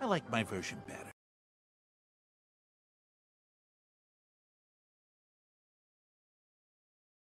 I like my version better.